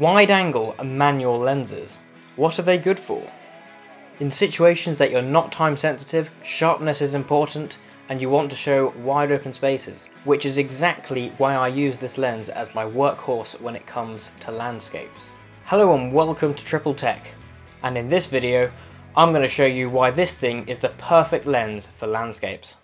Wide-angle and manual lenses. What are they good for? In situations that you're not time sensitive, sharpness is important and you want to show wide open spaces, which is exactly why I use this lens as my workhorse when it comes to landscapes. Hello and welcome to Triple Tech, and in this video I'm going to show you why this thing is the perfect lens for landscapes.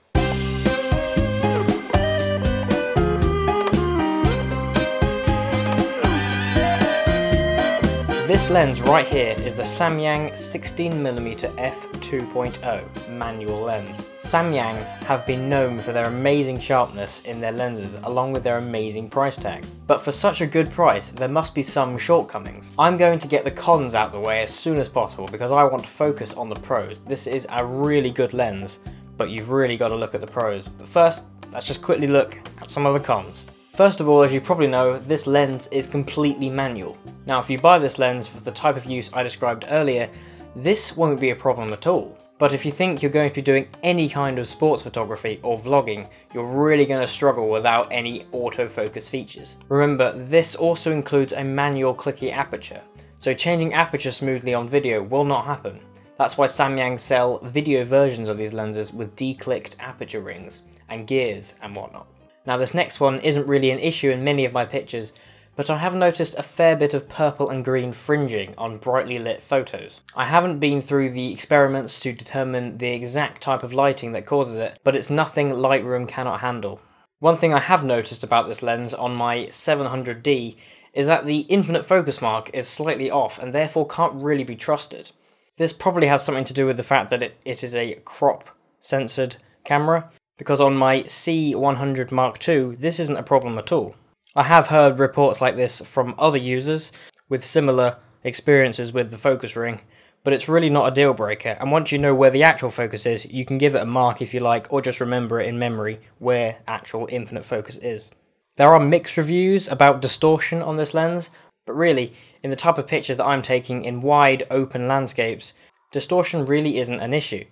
This lens right here is the Samyang 16mm f2.0 manual lens. Samyang have been known for their amazing sharpness in their lenses along with their amazing price tag. But for such a good price there must be some shortcomings. I'm going to get the cons out the way as soon as possible because I want to focus on the pros. This is a really good lens, but you've really got to look at the pros. But first, let's just quickly look at some of the cons. First of all, as you probably know, this lens is completely manual. Now, if you buy this lens for the type of use I described earlier, this won't be a problem at all. But if you think you're going to be doing any kind of sports photography or vlogging, you're really going to struggle without any autofocus features. Remember, this also includes a manual clicky aperture, so changing aperture smoothly on video will not happen. That's why Samyang sell video versions of these lenses with declicked aperture rings and gears and whatnot. Now this next one isn't really an issue in many of my pictures, but I have noticed a fair bit of purple and green fringing on brightly lit photos. I haven't been through the experiments to determine the exact type of lighting that causes it, but it's nothing Lightroom cannot handle. One thing I have noticed about this lens on my 700D is that the infinite focus mark is slightly off and therefore can't really be trusted. This probably has something to do with the fact that it is a crop censored camera, because on my C100 Mark II, this isn't a problem at all. I have heard reports like this from other users with similar experiences with the focus ring, but it's really not a deal breaker, and once you know where the actual focus is, you can give it a mark if you like, or just remember it in memory where actual infinite focus is. There are mixed reviews about distortion on this lens, but really, in the type of picture that I'm taking in wide open landscapes, distortion really isn't an issue.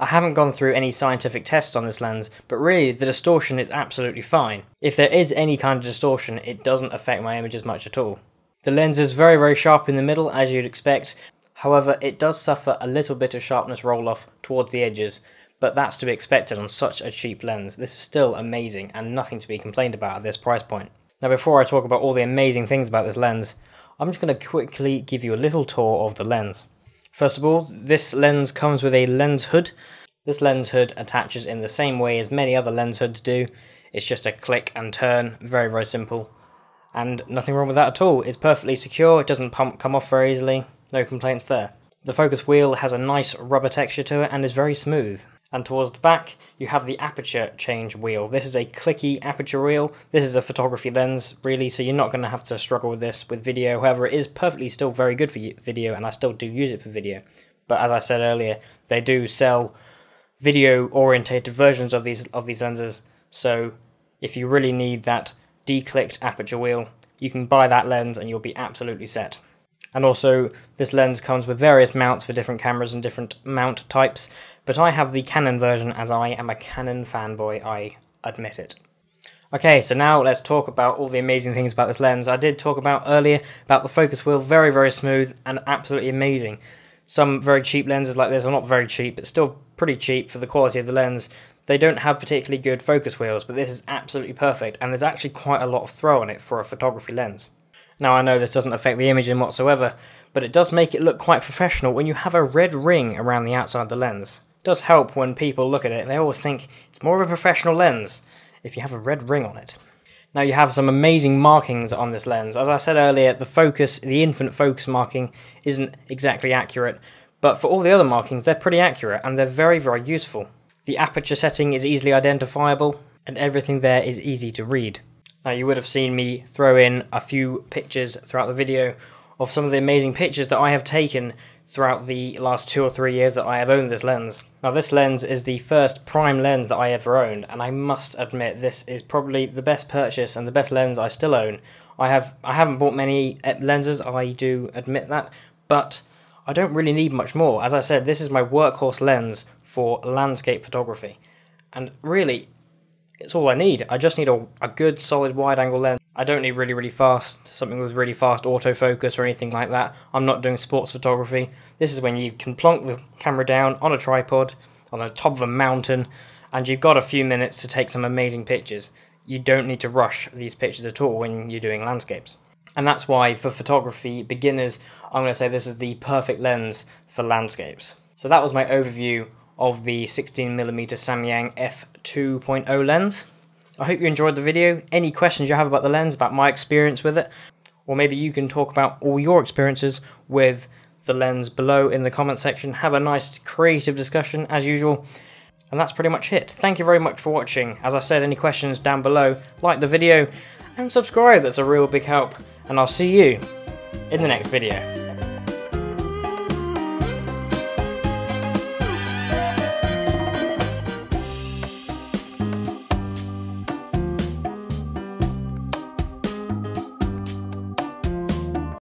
I haven't gone through any scientific tests on this lens, but really the distortion is absolutely fine. If there is any kind of distortion, it doesn't affect my images much at all. The lens is very, very sharp in the middle, as you'd expect. However, it does suffer a little bit of sharpness roll-off towards the edges, but that's to be expected on such a cheap lens. This is still amazing and nothing to be complained about at this price point. Now, before I talk about all the amazing things about this lens, I'm just going to quickly give you a little tour of the lens. First of all, this lens comes with a lens hood. This lens hood attaches in the same way as many other lens hoods do. It's just a click and turn, very, very simple. And nothing wrong with that at all. It's perfectly secure, it doesn't come off very easily, no complaints there. The focus wheel has a nice rubber texture to it and is very smooth. And towards the back, you have the aperture change wheel. This is a clicky aperture wheel. This is a photography lens, really, so you're not going to have to struggle with this with video. However, it is perfectly still very good for video, and I still do use it for video. But as I said earlier, they do sell video-orientated versions of these lenses, so if you really need that declicked aperture wheel, you can buy that lens and you'll be absolutely set. And also, this lens comes with various mounts for different cameras and different mount types, but I have the Canon version as I am a Canon fanboy, I admit it. Okay, so now let's talk about all the amazing things about this lens. I did talk about earlier about the focus wheel, very, very smooth and absolutely amazing. Some very cheap lenses like this are not very cheap, but still pretty cheap for the quality of the lens. They don't have particularly good focus wheels, but this is absolutely perfect, and there's actually quite a lot of throw on it for a photography lens. Now I know this doesn't affect the image in whatsoever, but it does make it look quite professional when you have a red ring around the outside of the lens. It does help when people look at it and they always think it's more of a professional lens if you have a red ring on it. Now you have some amazing markings on this lens. As I said earlier, the infinite focus marking isn't exactly accurate, but for all the other markings they're pretty accurate and they're very, very useful. The aperture setting is easily identifiable and everything there is easy to read. Now you would have seen me throw in a few pictures throughout the video of some of the amazing pictures that I have taken throughout the last 2 or 3 years that I have owned this lens. Now this lens is the first prime lens that I ever owned, and I must admit this is probably the best purchase and the best lens I still own. I haven't bought many lenses, I do admit that, but I don't really need much more. As I said, this is my workhorse lens for landscape photography, and really It's all I need. I just need a good solid wide angle lens. I don't need really fast, something with really fast autofocus or anything like that. I'm not doing sports photography. This is when you can plonk the camera down on a tripod on the top of a mountain and you've got a few minutes to take some amazing pictures. You don't need to rush these pictures at all when you're doing landscapes. And that's why for photography beginners, I'm going to say this is the perfect lens for landscapes. So that was my overview of the 16mm Samyang f2.0 lens. I hope you enjoyed the video. Any questions you have about the lens, about my experience with it, or maybe you can talk about all your experiences with the lens below in the comment section. Have a nice creative discussion as usual. And that's pretty much it. Thank you very much for watching. As I said, any questions down below, like the video and subscribe. That's a real big help. And I'll see you in the next video.